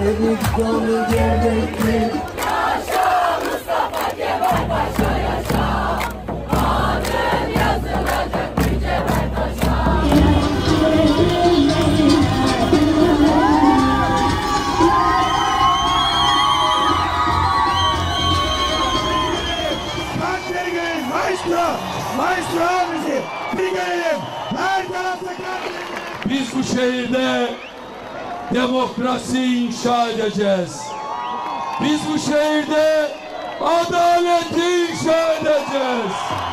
Elif kolu gerdekli. Yaşa Mustafa Kemal Paşa, yaşa. Adın yazılacak Yüce Baytaş'a. Kartları gelin maestro, maestro bizi bir görelim. Her tarafta kartları. Biz bu şehirde demokrasi inşa edeceğiz. Biz bu şehirde adaleti inşa edeceğiz.